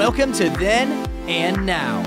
Welcome to Then and Now.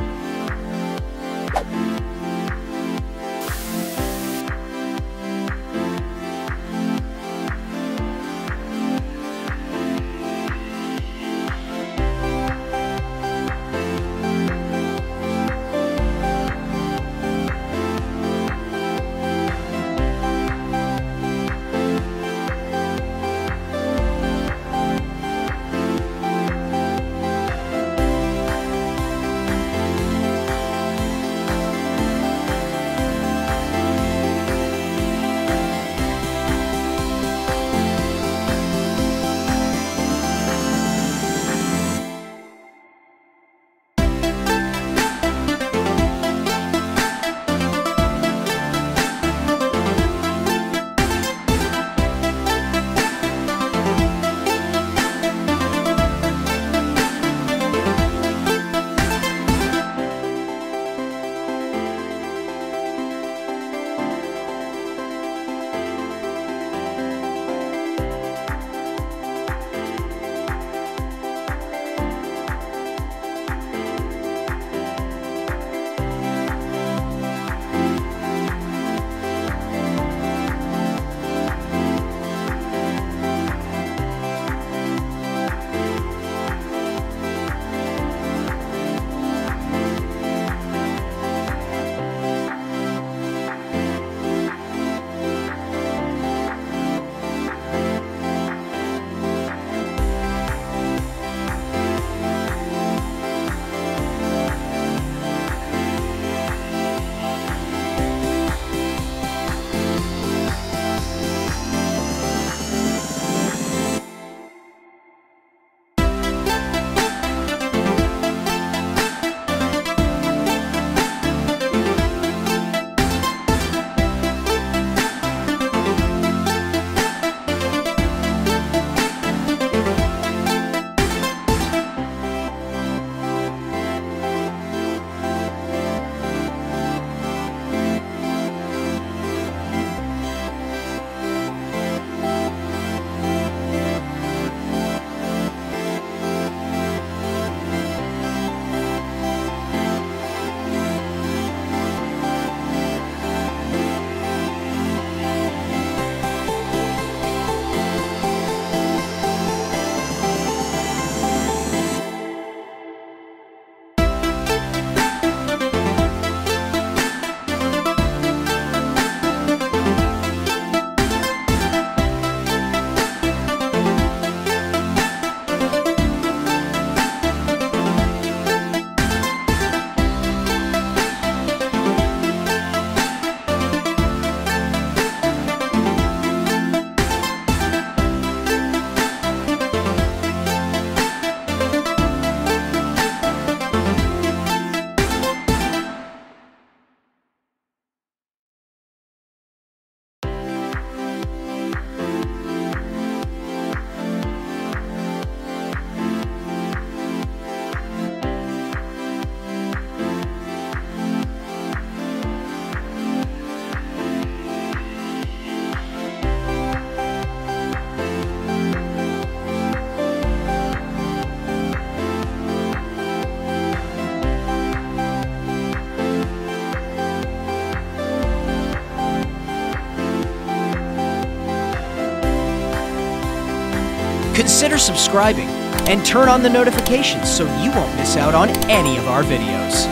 Consider subscribing and turn on the notifications so you won't miss out on any of our videos.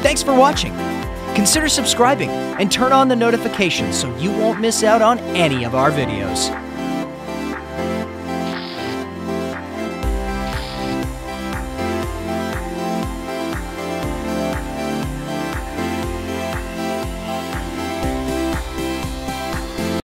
Thanks for watching. Consider subscribing and turn on the notifications so you won't miss out on any of our videos.